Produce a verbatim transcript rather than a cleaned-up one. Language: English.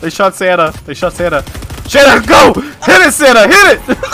They shot Santa. They shot Santa. Santa, go! Hit it, Santa! Hit it!